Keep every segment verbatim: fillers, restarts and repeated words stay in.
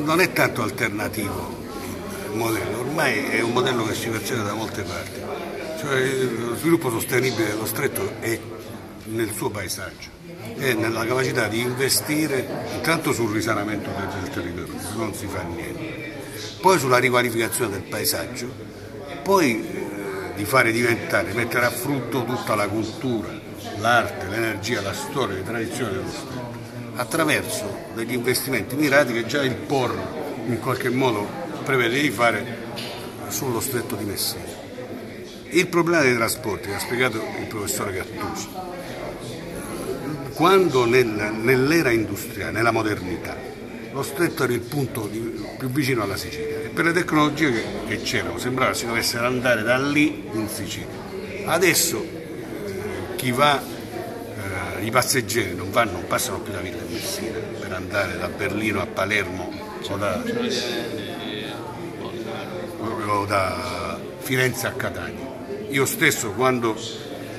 Non è tanto alternativo il modello, ormai è un modello che si percepe da molte parti. Cioè, lo sviluppo sostenibile dello stretto è nel suo paesaggio, è nella capacità di investire intanto sul risanamento del territorio, non si fa niente, poi sulla riqualificazione del paesaggio, poi eh, di fare diventare, mettere a frutto tutta la cultura, l'arte, l'energia, la storia, le tradizioni dello stretto, attraverso degli investimenti mirati che già il P O R in qualche modo prevede di fare sullo stretto di Messina. Il problema dei trasporti, che ha spiegato il professore Gattuso, quando nell'era industriale, nella modernità, lo stretto era il punto più vicino alla Sicilia e per le tecnologie che c'erano sembrava si dovesse andare da lì in Sicilia. Adesso chi va... I passeggeri non, vanno, non passano più da Villa di Messina per andare da Berlino a Palermo o da, o da Firenze a Catania. Io stesso quando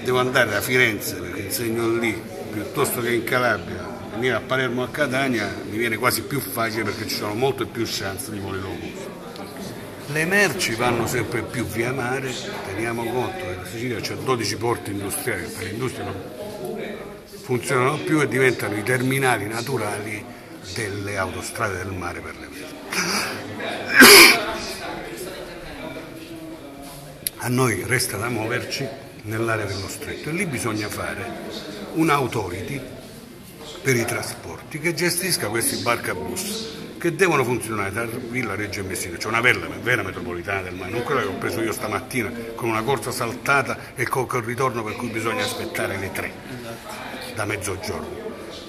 devo andare da Firenze, perché insegno lì, piuttosto che in Calabria, venire a Palermo a Catania mi viene quasi più facile perché ci sono molte più chance di voli low cost. Le merci vanno sempre più via mare, teniamo conto che in Sicilia c'è dodici porti industriali che per l'industria non funzionano più e diventano i terminali naturali delle autostrade del mare per le merci. A noi resta da muoverci nell'area dello stretto e lì bisogna fare un'autority per i trasporti che gestisca questi barcabus che devono funzionare da Villa, Reggio e Messina. C'è una vera, vera metropolitana del mare, non quella che ho preso io stamattina con una corsa saltata e con il ritorno per cui bisogna aspettare le tre da mezzogiorno,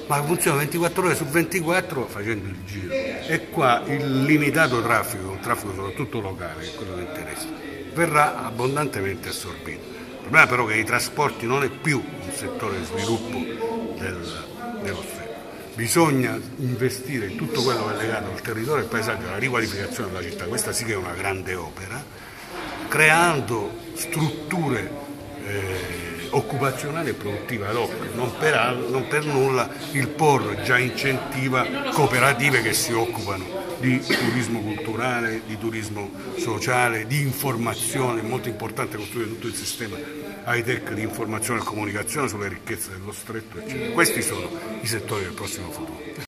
ma funziona ventiquattro ore su ventiquattro facendo il giro, e qua il limitato traffico, un traffico soprattutto locale, che è quello che interessa, verrà abbondantemente assorbito. Il problema però è che i trasporti non è più un settore di sviluppo del, dello stretto, bisogna investire in tutto quello che è legato al territorio, al paesaggio, alla riqualificazione della città, questa sì che è una grande opera, creando strutture eh, occupazionale e produttiva ad hoc, non per, non per nulla il P O R già incentiva cooperative che si occupano di turismo culturale, di turismo sociale, di informazione. È molto importante costruire tutto il sistema high-tech di informazione e comunicazione sulle ricchezze dello stretto, eccetera. Questi sono i settori del prossimo futuro.